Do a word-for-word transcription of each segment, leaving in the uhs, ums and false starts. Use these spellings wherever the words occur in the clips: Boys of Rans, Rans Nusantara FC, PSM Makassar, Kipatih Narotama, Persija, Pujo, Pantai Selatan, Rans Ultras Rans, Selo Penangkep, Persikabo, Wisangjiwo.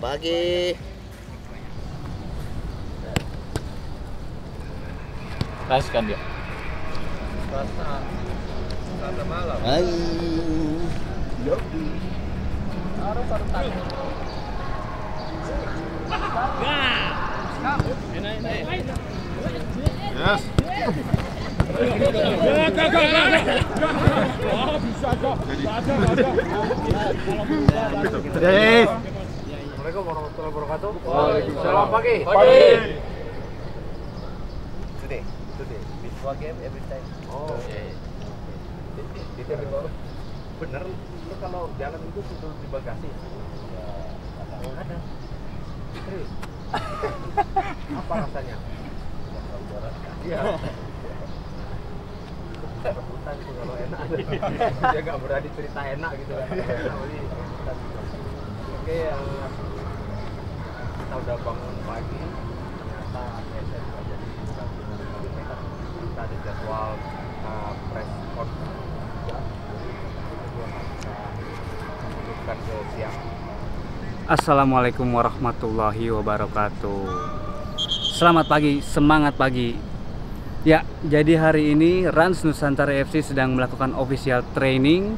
pagi. Raskan dia. Rasa. Rasa malam. Hai. Yopi. Harus harus tarik. Yes. Assalamualaikum warahmatullahi wabarakatuh. Selamat pagi. Pagi. Today, today, before game every time. Oh. Bener, lu kalau jalan itu sudah di bagasi. Ya, ada. Serius. Apa rasanya? Iya. Rebutan tuh kalau enak. Dia nggak berani cerita enak gitu kan. Oke, yang kita udah bangun pagi, ternyata S M jadi kita ada jadwal uh, press conference. Menunjukkan ke siang. Assalamualaikum warahmatullahi wabarakatuh. Selamat pagi, semangat pagi. Ya, jadi hari ini Rans Nusantara F C sedang melakukan official training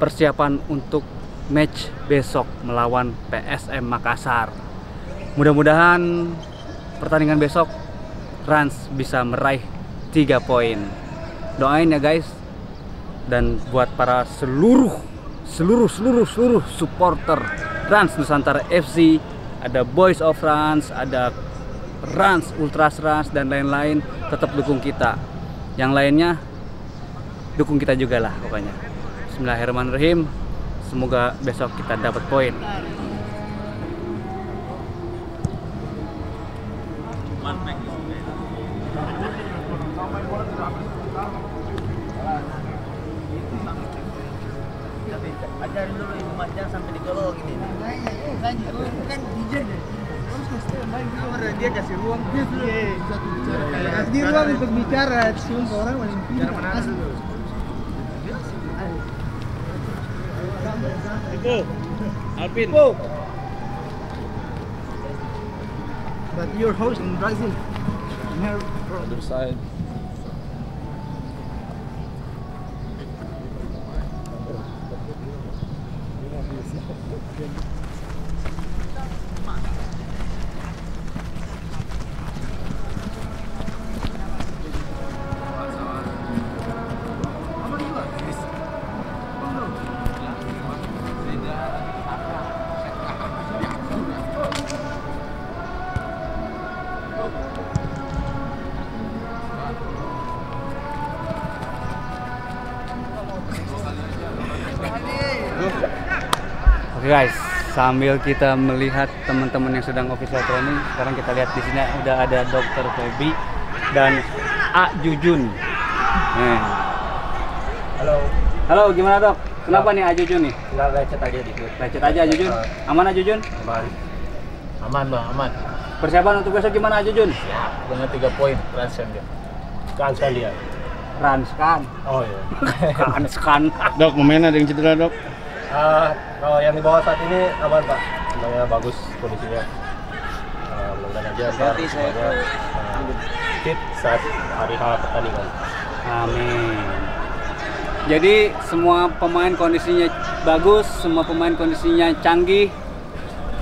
persiapan untuk match besok melawan P S M Makassar. Mudah-mudahan pertandingan besok Rans bisa meraih tiga poin. Doain ya guys. Dan buat para seluruh seluruh seluruh seluruh supporter Rans Nusantara F C, ada Boys of Rans, ada Rans Ultras Rans dan lain-lain, tetap dukung kita. Yang lainnya dukung kita juga lah pokoknya. Bismillahirrahmanirrahim. Semoga besok kita dapat poin. Ajarin dulu ibu macam sampai di kolong gini. Lanjut. Kan dijak deh. Dia kasih ruang dia dulu. Kasih ruang untuk bicara, sebelum orang paling pintar. Itu Alpin. But your host in Brazil. In her other side. Oke guys, sambil kita melihat teman-teman yang sedang official training, sekarang kita lihat di sini udah ada Dokter Febi dan A Jujun. Nah. Halo. Halo, gimana dok? Kenapa Halo. nih A Jujun nih? Enggak, lecet aja dikit. Lecet aja A Jujun. Aman A Jujun? Aman. Aman bang, aman. Persiapan untuk besok gimana A Jujun? Siap. Dengan tiga poin, transkan dia. Transkan dia. Transkan. Oh iya. Transkan. Dok, pemain ada yang cedera dok? Uh, kalau yang dibawa saat ini aman pak, semuanya bagus kondisinya. Uh, Mudah-mudahan aja saat fit saat hari H pertandingan. Amin. Jadi semua pemain kondisinya bagus, semua pemain kondisinya canggih.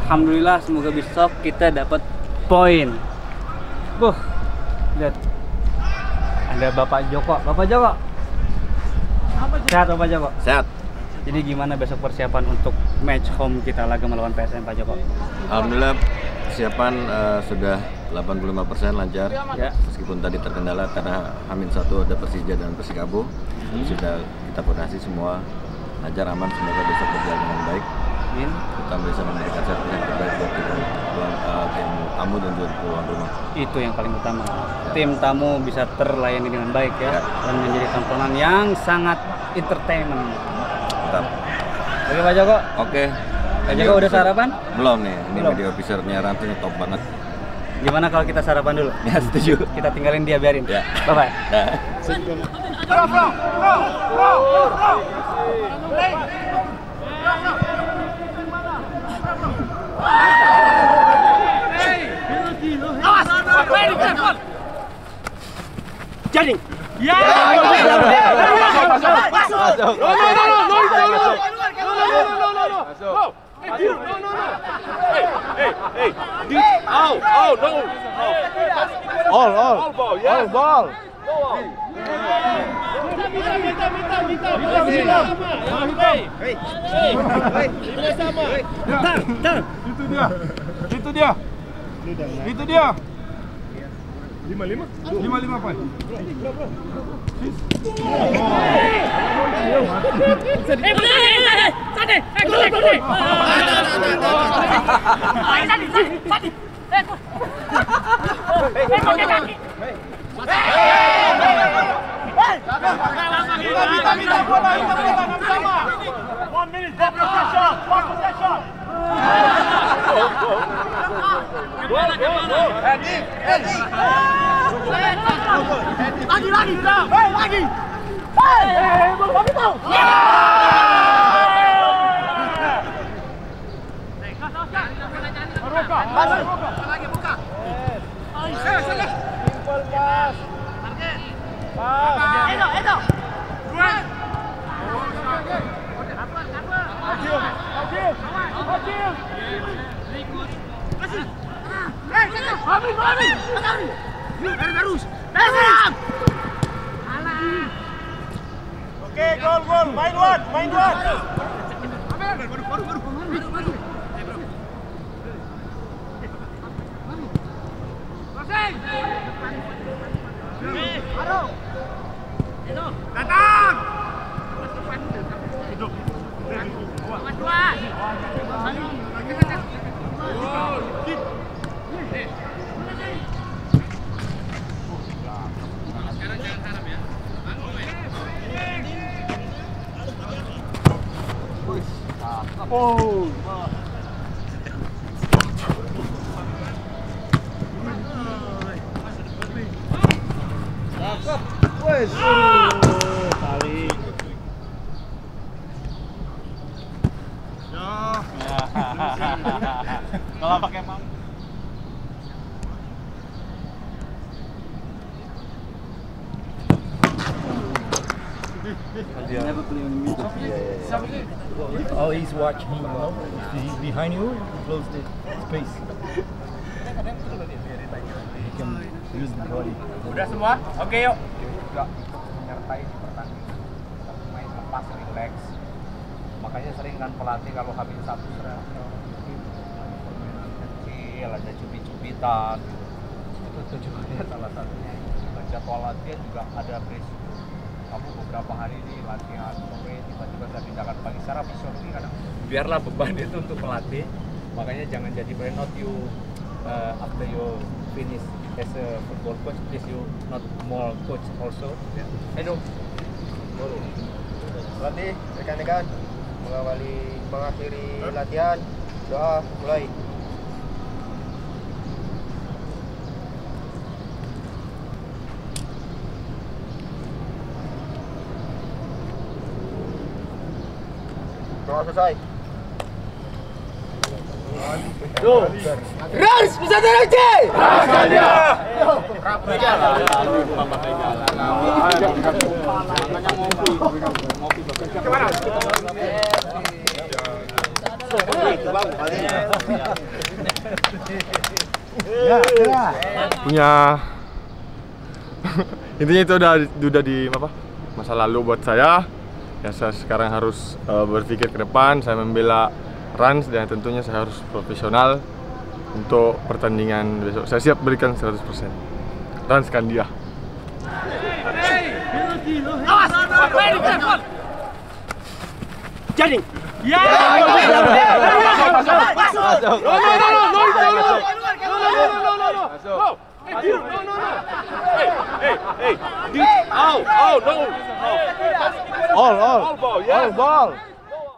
Alhamdulillah, semoga besok kita dapat poin. Buh, lihat ada Bapak Joko. Bapak Joko. Sehat Bapak Joko. Sehat. Jadi gimana besok persiapan untuk match home kita laga melawan P S M Pak Joko? Alhamdulillah persiapan uh, sudah delapan puluh lima persen lancar. Ya. Meskipun tadi terkendala karena Hamin satu ada Persija dan Persikabo, hmm. sudah kita koordinasi semua lancar aman, semoga besok berjalan dengan baik. Amin. Kita bisa memberikan servis yang terbaik buat tim tamu dan tuan rumah. Itu yang paling utama. Ya. Tim tamu bisa terlayani dengan baik ya, ya. dan menjadi tontonan yang sangat entertainment. Oke Pak Joko. Oke. Pak Joko udah sarapan? Belum nih. Ini Belum. media officernya Rantunya top banget. Gimana kalau kita sarapan dulu? Ya setuju. Kita tinggalin dia biarin. Ya. Bye bye. Nah. Bro, bro, bro, bro, bro. Jadi, ya, itu dia. Lima lima, lima lima apa? Lagi lagi lagi. Hei, mau kamu tahu? Lagi buka. Oke, gol gol, main luar, main luar. Datang. Oh, cakep, wes, tarik. Kalau pakai mam. Never play on music. Oh, he's watching. He's behind you. Close the space. He can use the body. Udah semua? Oke, yuk. Juga menyertai di pertandingan. Main lepas, relax. Makanya sering kan pelatih kalau habis satu serang kecil, ada cubit-cubitan. Itu tujuannya salah satunya. Jadwal latihan juga ada berisiko. Aku beberapa hari ini latihan sore tiba-tiba saya pindahkan pagi secara visualisasi kadang biarlah beban itu untuk pelatih, makanya jangan jadi brain not you uh, after you finish as a football coach, please you not more coach also. Ayo pelatih, rekan-rekan, mengawali mengakhiri latihan, doa mulai. Selesai. Rans Nusantara F C. Punya intinya itu udah udah di apa? Masa lalu buat saya. Ya, saya sekarang harus uh, berpikir ke depan. Saya membela Rans dan tentunya saya harus profesional untuk pertandingan besok. Saya siap berikan seratus persen. Rans kan dia. Jadi, ya. No, no, no, no. Hey, hey, hey. Dude, ow, ow, no. All, all. All ball, yeah. All ball.